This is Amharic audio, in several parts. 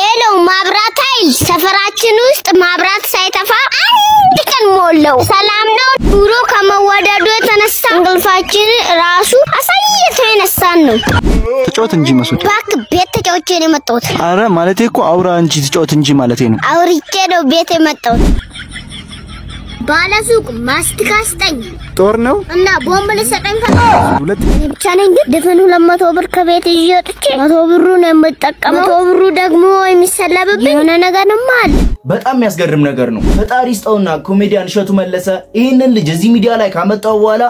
ሄሎ ማብራት ኃይል ሰፈራችን ውስጥ ማብራት ሳይጠፋ አንድ ቀን ሞላው ሰላም ነው ዱሮ ከመወደዱ የተነሳ እንግልፋችን ራሱ አሳየተው የነሳን ነው ተጫውት እንጂ መስውት ባክ ቤት ተጫውቼ ነው መጣሁት አረ ማለቴ እኮ አውራ እንጂ ተጫውት እንጂ ማለቴ ነው አውርቼ ነው ቤት የመጣሁት ባለሱቅ ማስቲካ ስጠኝ ጦር ነው እና ቦምብ ለሰጠኝ ሁለት ብቻ ነኝ ደፈኑ 200 ብር ከቤት ይወጥቼ 100 ብሩ ነው የምጠቀመው 100 ብሩ ደግሞ የሚሰለብብኝ የሆነ ነገር ነው ማል በጣም የሚያስገርም ነገር ነው ፈጣሪ ስጠውና ኮሜዲያን እሸቱ መለሰ ይሄንን ልጅ እዚህ ሚዲያ ላይ ካመጣው በኋላ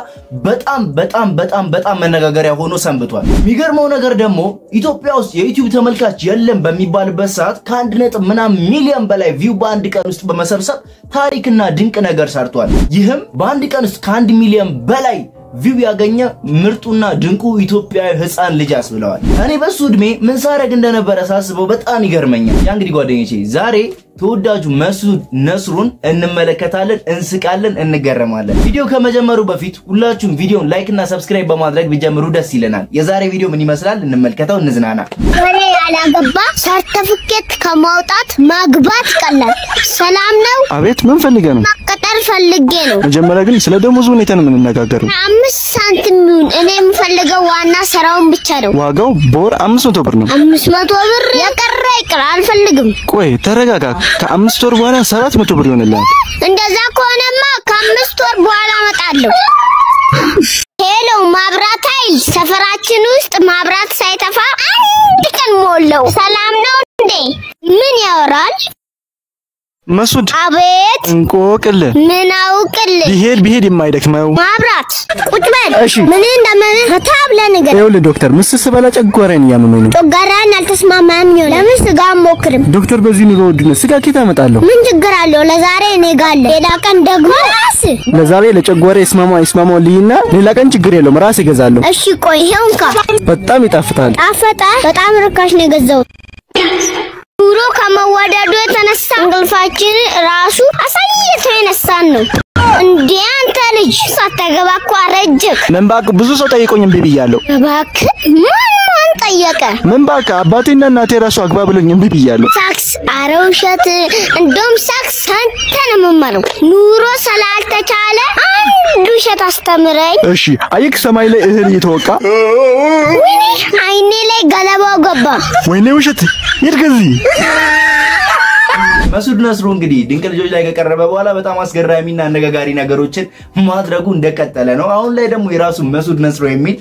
በጣም መነጋገሪያ ሆኖ ሰንብቷል የሚገርመው ነገር ደግሞ ኢትዮጵያ ውስጥ የዩቲዩብ ተመልካች የለም በሚባልበት ሰዓት ከአንድ ነጥብ ምናምን ሚሊዮን በላይ ቪው በአንድ ቀን ውስጥ በመሰብሰብ ታሪክና ድንቅ ነገር ሰርቷል ይህም በአንድ ቀን ውስጥ ከአንድ ሚሊዮን በላይ ቪው ያገኘ ምርጡና ድንቁ ኢትዮጵያዊ ህፃን ልጅ አስብለዋል እኔ በሱ እድሜ ምን ሳረግ እንደነበረ ሳስበው በጣም ይገርመኛል ያንግዲ ጓደኞቼ ዛሬ ተወዳጁ መስዑድ ነስሩን እንመለከታለን እንስቃለን እንገረማለን ቪዲዮ ከመጀመሩ በፊት ሁላችሁም ቪዲዮን ላይክ እና ሰብስክራይብ በማድረግ ቢጀምሩ ደስ ይለናል የዛሬ ቪዲዮ ምን ይመስላል እንመልከታው እንዝናና ወሬ አላገባ ሰርተፍኬት ከመውጣት ማግባት ቀላል ሰላም ነው አቤት ምን ፈልገ ነው መቀጠር ፈልገ ነው መጀመሪያ ግን ስለ ደሞዙ ሁኔታን ምን እናጋገር 5 ሳንቲም ነው እኔም ፈልገው ዋና ሰራውን ብቻ ነው ዋጋው ቦር 500 ብር ነው 500 ብር የቀረ ይቀር አልፈልግም ቆይ ተረጋጋ ከአምስት ወር በኋላ 700 ብር ይሆንልሃል እንደዛ ከሆነማ ከአምስት ወር በኋላ መጣለሁ ሄሎ ማብራት ኃይል ሰፈራችን ውስጥ ማብራት ሳይጠፋ አንድ ቀን ሞላው ሰላም ነው እንዴ ምን ያወራል መስዑድ አቤት እንቆቅል ምን አውቅል ቢሄድ የማይደክመው ማብራት ቁጭ በል ምን እንደማን ከታብለ ነገር ይውል ዶክተር ምስስ በላ ጨጓራን ያመመኝ ነው ጨጓራን አልተስማማም ነው ለምን ስጋ ሞክርም ዶክተር በዚህ ነው ወድነ ስጋ ከታ መጣለሁ ምን ችግር አለው ለዛሬ እኔ ጋለ ሌላ ቀን ደግሞ ራስ ለዛሬ ለጨጓራ ይስማማው ልይና ሌላ ቀን ችግር የለም ራስ ይገዛለሁ እሺ ቆይ ይሄውንካ በጣም ይጣፍጣል ጣፈጣ በጣም ርካሽ ነው ገዛው ዱሮ ከመወደዱ የተነሳ እንግልፋችን ራሱ አሳየተው የነሳን ነው እንዴ አንተ ልጅ ሳታገባኩ አረጀክ ምን ባክ ብዙ ሰው ጠይቆኝም ቢብያለሁ ባክ ማን ጠየቀ ምን ባክ አባቴና እናቴ ራሱ አግባብልኝም ቢብያለሁ ሳክስ አረውሸት እንደም ሳክስ አንተንም ማለው ኑሮ ሰላልተቻለ አንዱ ሸት አስተምረኝ እሺ አይክ ሰማይ ላይ እህል እየተወቃ ወይኔ አይኔ ላይ ገለባው ገባ ወይኔ ውሸት ይድገዚ መስዑድ ነስሩ እንግዲህ ድንቅ ልጆች ላይ ከቀረበ በኋላ በጣም አስገራሚና አነጋጋሪ ነገሮችን ማድረጉ እንደቀጠለ ነው አሁን ላይ ደግሞ የራሱ መስዑድ ነስሩ የሚል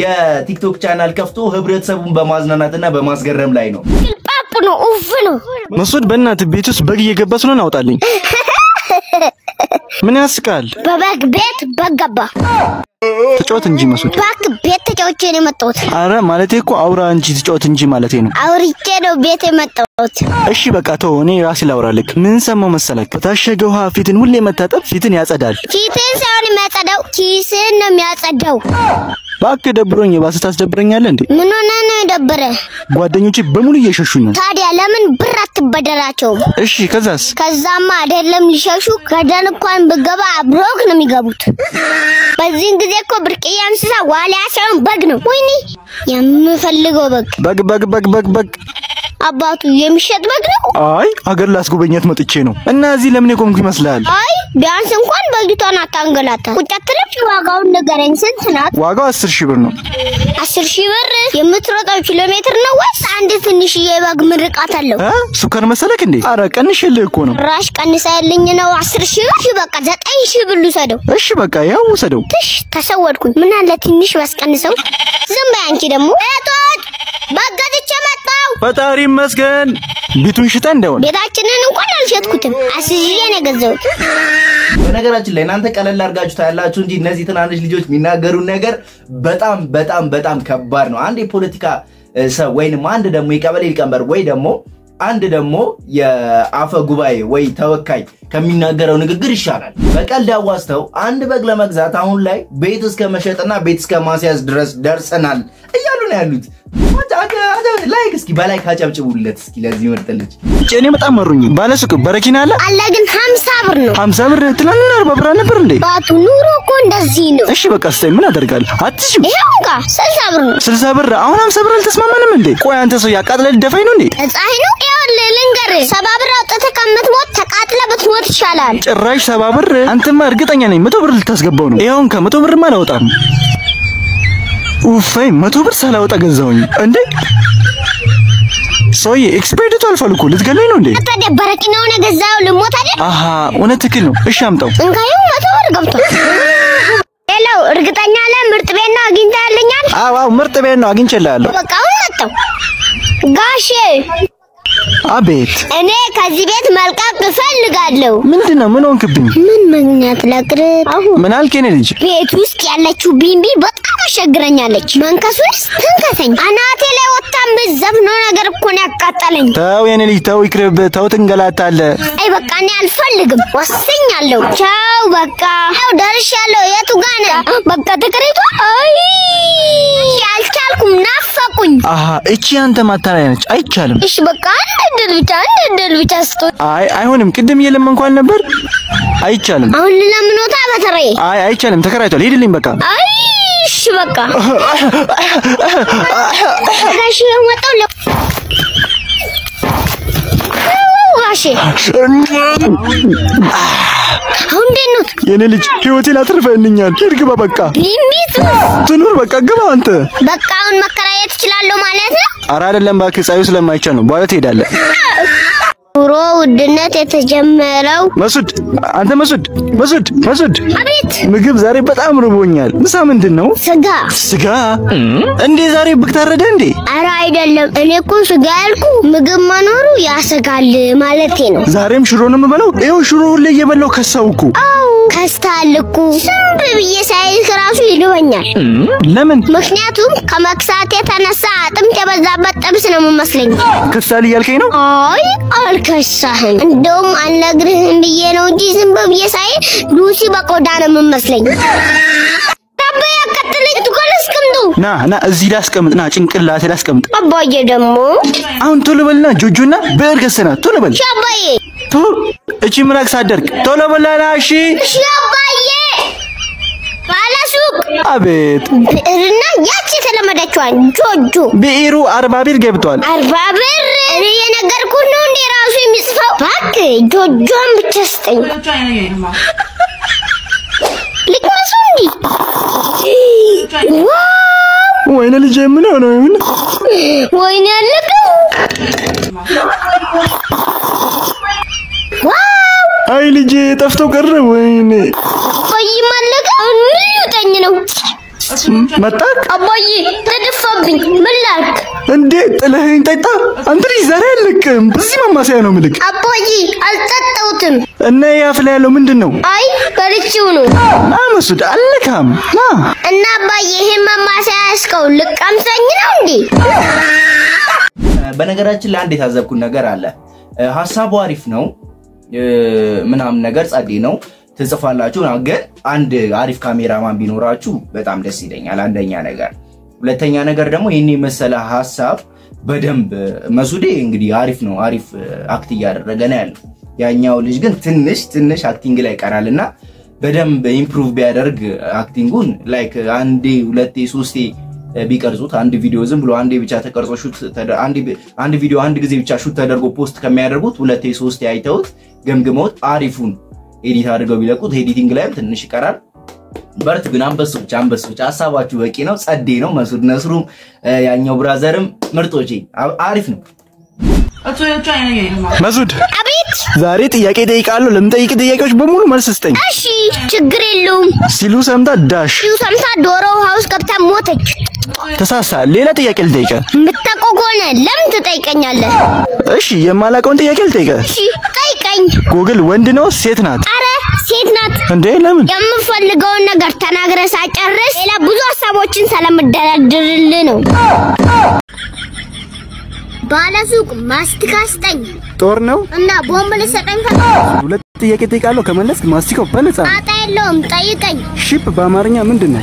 የቲክቶክ ቻናል ከፍቶ ህብረተሰቡን በማዝናናትና በማስገረም ላይ ነው ጳፕ ነው ኡፍ ነው መስዑድ በእናት ቤት ውስጥ በግ እየገባ ስለሆነ አውጣልኝ ምን ያስቃል በበግ ቤት በገባ ተጫውት እንጂ መስዑድ ባክ ቤት ተጫውቼ ነው መጣሁት አረ ማለቴ እኮ አውራ እንጂ ተጫውት እንጂ ማለቴ ነው አውርቼ ነው ቤት የመጣሁት እሺ በቃ ተው እኔ ራሴ ላውራልክ ምን ሰማው መሰለክ በታሸገ ውሃ ፊትን ሁሌ መታጠብ ፊትን ያጸዳል ፊትን ሳይሆን የሚያጸዳው ኪስን ነው የሚያጸዳው ባክ ደብሮኝ ባስ ታስደብረኛል እንዴ ምን ሆነ ነው ደብረ ጓደኞቼ በሙሉ እየሸሹኝ ነው ታዲያ ለምን ብር አትበደራቸው እሺ ከዛስ ከዛማ አይደለም ሊሸሹ ከደን እንኳን በገባ አብሮክ ነው የሚገቡት በዚህ ጊዜ እኮ ብርቅዬ እንስሳ ዋልያ ሳይሆን በግ ነው ወይኔ የምፈልገው በግ አባቱ የሚሸጥ በግ ነው አይ አገር ላስጎበኛት መጥቼ ነው እና እዚህ ለምን የቆምኩ ይመስላል አይ ቢያንስ እንኳን በግቷን አታንገላታ ቁጫትልፍ ዋጋውን ንገረኝ ስንት ናት ዋጋው 10000 ብር ነው 10000 ብር የምትሮጣው ኪሎ ሜትር ነው ወይስ አንድ ትንሽዬ በግ ምርቃት አለው ሱከር መሰለክ እንዴ አረ ቀንሽልህ እኮ ነው ራሽ ቀንሳይልኝ ነው 10000 ብር በቃ 9000 ብር ልሰደው እሺ በቃ ያው ሰደው ትሽ ተሰወድኩኝ ምን አለ ትንሽ ባስቀንሰው ዝም በይ አንቺ ደግሞ እቶት በገዝቼ መጣው ፈጣሪ መስገን ቢቱን ሽጣ እንደሆነ ቤታችንን እንኳን አልሸጥኩትም አስይዤ ነው ገዘውት በነገራችን ላይ እናንተ ቀለል አርጋችሁ ታያላችሁ እንጂ እነዚህ ትናንሽ ልጆች ሚናገሩ ነገር በጣም ከባድ ነው አንዴ ፖለቲካ ሰው ወይንም አንድ ደግሞ የቀበሌ ሊቀመንበር ወይ ደግሞ አንድ ደግሞ የአፈ ጉባኤ ወይ ተወካይ ከሚናገረው ንግግር ይሻላል በቀልድ ያዋስተው አንድ በግ ለመግዛት አሁን ላይ ቤት እስከ መሸጥና ቤት እስከ ማስያዝ ድረስ ደርሰናል እያሉ ነው ያሉት ላይክ እስኪ በላይክ አጨብጭቡለት እስኪ ለዚህ ወርተልጭ እኔ በጣም መሩኝ ባለሱቅ በረኪና አለ ግን 50 ብር ነው 50 ብር ትላልና 40 ብር ነበር እንዴ ባቱ ኑሮ እኮ እንደዚህ ነው እሺ በቃ እስቲ ምን አደርጋለሁ አትሽ ይሄውጋ 60 ብር ነው 60 ብር አሁን 50 ብር አልተስማማንም እንዴ ቆይ አንተ ሰው ያቃጥለል ደፋይ ነው እንዴ ጻይ ነው ይሻላል ጭራሽ 70 ብር አንተማ እርግጠኛ ነኝ 100 ብር ልታስገባው ነው ይሄውን ከ100 ብር ማን አወጣም ኡፋይ 100 ብር ሳላወጣ ገዛውኝ እንዴ So, you expected all for cool. It's going on day. The Barakinona Gazal, Motadi. Aha, one at the Kilo, a shamto. Hello, Rigatana, Murtavena, Gintalian. Ah, Murtavena, Ginchella. Gosh, a bit. And a Kazibet Malkap the Felgadlo. Mintina, Manon Cabin. Minat Lacre, Manal Kennedy. Pietruski, I let you be me, but I'm a granalage. Mancasurs, Tankasin. Anatele, what time is Zavnonagar Kuna Catalan? Tau and Elitau crib, Tautangalatale. Eva Canal Felg was signalo. Ciao, Baka. How does Shallow Yatugana? Bacatacarito? I'll tell Kumnafakun. Aha, Echianta Mataranch. I tell him. I want him. Kid them yellow monk number. I tell him. I tell him. Takarito, little Limbaka. I shivaka. How did you not? You were still at the vending yard. Here, give Baka. Masud. Abit. Zari, but I'm Rubunyal. Samin didn't know. Saga. And these are Bukaradendi. I ride a Neko Sagalku, Mugumanoru Yasagal Malatino. Zarim Shuronamano, Eu Shurule Yabalokasoku. Oh, Castaluku. Some previous eyes are doing Lemon Musnatum, Kamaksate, and Asatam Kabazabatam Muslim. Castali Alcano? Oh, Sahan and Dom and Lagrin, the yellow December, yes, I Lucy Bakodana Muslim. Tabea Catholic to Golascum. Nah, Zilascum, Nachinkala, Zilascum. A boy, you don't move. Antulabella, Jujuna, Bergasena, Tulabel. Shabaye. Two, a Chimrak Sadak, Tolabala, she. Shabaye. Palasuk. A bit. Rina Yachitalamadachuan, Jojo. Beiru Arbabir Gabton. Arbabir. Rienagar could not be rousing his package. Don't jump testing. Lick my sunny. Why not a Gemini? Why not a little? I legit have to get away. For you, my look on you, then you know. Matak? Aboye, that the fobbing, Malak. And did a hang tighter? Andres are elegant. Simamasanomic. Aboye, I'll cut out him. And I have Lalomindano. I, Parichuno. I must look him. And now by him, Mamasasco, look, I'm saying, Yondi. Banagarachlandi has a Kunagarala. Hasabuarif no. Manam Nagars Adino. ተጽፋላችሁ ነገር አንድ አሪፍ ካሜራማን ቢኖራችሁ በጣም ደስ ይለኛል አንደኛ ነገር ሁለተኛ ነገር ደግሞ ይሄን የመሰለ ሐሳብ በደንብ መስዑድ እንግዲህ አሪፍ ነው አሪፍ አክት ያደረገ ነው ያለው ያኛው ልጅ ግን ትንሽ አክቲንግ ላይ ቀራልና በደንብ ኢምፕሩቭ ቢያደርግ አክቲንጉን ላይክ አንዴ ሁለቴ ሶስቴ ቢቀርጹት አንድ ቪዲዮ ዝም ብሎ አንዴ ብቻ ተቀርጾ ሹት አንድ ቪዲዮ አንድ ጊዜ ብቻ ሹት ተደርጎ ፖስት ከመያደርጉት ሁለቴ ሶስቴ አይተውት ገምግመውት አሪፉን Edit አድርገው ቢለቁት ኤዲቲንግ ላይም ትንሽ ይቀራል በርት ግን አንበሱ ብቻ ሐሳባችሁ በቂ ነው ጸዴ ነው መስዑድ ነስሩ ያኛው ብራዘርም ምርጦጪ አሪፍ ነው መስዑድ አቤት ዛሬ ጥያቄ ጠይቃለሁ ለምጠይቅ ጥያቄዎች በሙሉ መልስ ስጠኝ እሺ ችግር የለውም ሲሉ ሰምታ ሲሉ ሰምታ ዶሮ ሃውስ ከብታ ሞተች ተሳሳ ሌላ ጥያቄ ልጠይቀ ምትጠቆቆነ ለምን ትጠይቀኛለህ እሺ የማላቀውን ጥያቄ ልጠይቀ እሺ Google when do you say that? And then I'm going to go to the Tanagra site and rest. I'm going to watch in Salamad. Balasuk must cast time. Torno and the bomb is a time. Let's take a look. Let's must go. Ship Bamarina Mundana.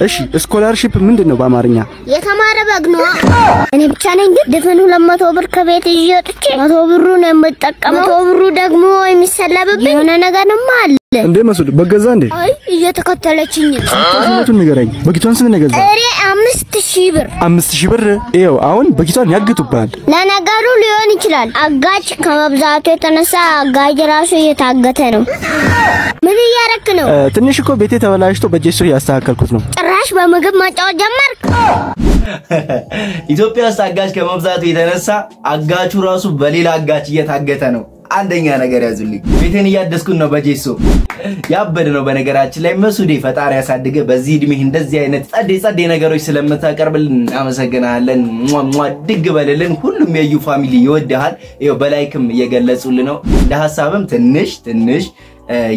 A scholarship Mundana Bamarina. Yes, I'm a bagno. And if Channing different Lamat over Kavet is your not over Runam, but Takam over Rudagmo and Miss Salabin and Aganamal. And they must Bagazandi. I yet a cotalachin. Bagitons Negas. I'm Mr. Shiver. I'm Mr. Shiver. Eo, I want Bagiton Yagutupan. Nanagaru Leonichlan. A gach come up that and a sa, Gajarashu. የታገተነው ምን ይያረክ ነው ትንሽ እኮ ቤቴ ተበላሽቶ በጀስሪ ያስተካከልኩት ነው ጭራሽ በመግብ ማጫወት ጀመርክ ኢትዮጵያ ውስጥ አጋች ከመብዛቱ የተነሳ አጋቹ ራሱ በሌላ አጋች እየታገተ ነው አንደኛ ነገር ያዙልኝ ቤቴን ያደስኩት ነው በጀሶ ያበደ ነው በነገራችን ላይ መስዑድ ፈጣሪ ያሳደገ በዚህ እድሜ እንደዚህ አይነት ጸዴ ነገሮች ስለምታቀርብልን አመሰግናለን ሟሟ ድግ በለልን ሁሉም የዩ ፋሚሊ ይወደሃል ይው በላይክም እየገለጹልን ነው ለሐሳብም ትንሽ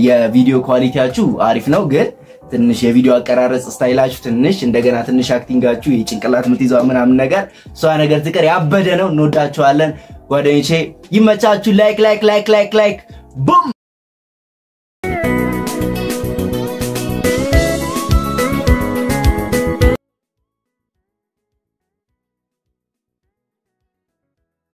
የቪዲዮ ኳሊቲያችሁ አሪፍ ነው ግን ትንሽ የቪዲዮ አቀራረጽ ስታይላችሁ ትንሽ እንደገና ትንሽ አክቲንጋችሁ የጭንቅላት ምትይዟ ምናምን ነገር ሷ ነገር ትቀር ያበደ ነው እንወዳችኋለን ጓደኞቼ ይመቻችሁ ላይክ ቦም